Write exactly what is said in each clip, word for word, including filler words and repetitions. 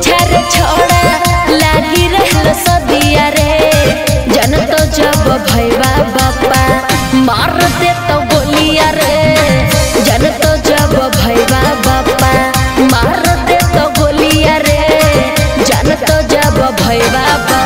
पिछार छोड़ा लागी रहल सदिया रे जन तो जब भैया बापा मार दे तो गोलिया रे जन तो जब भैया बापा मार दे तो गोलिया रे जन तो जब भैया बापा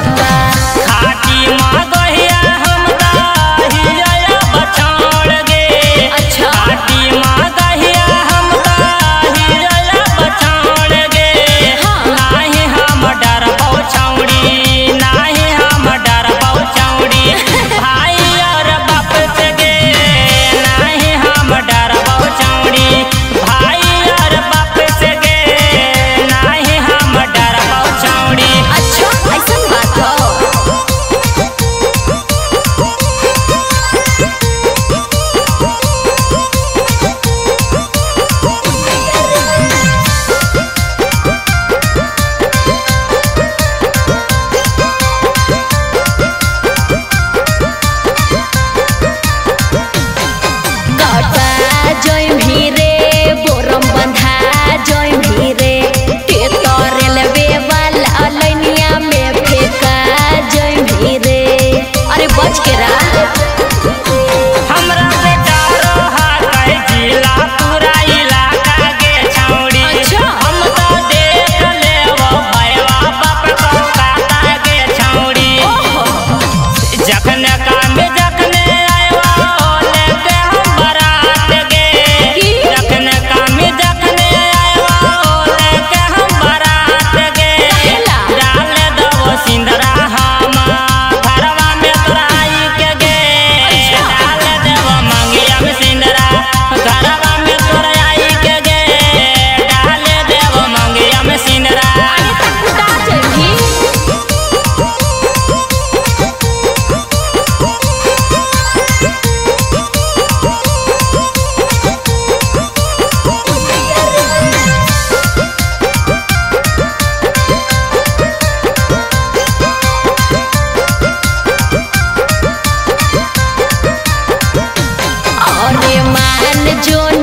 जो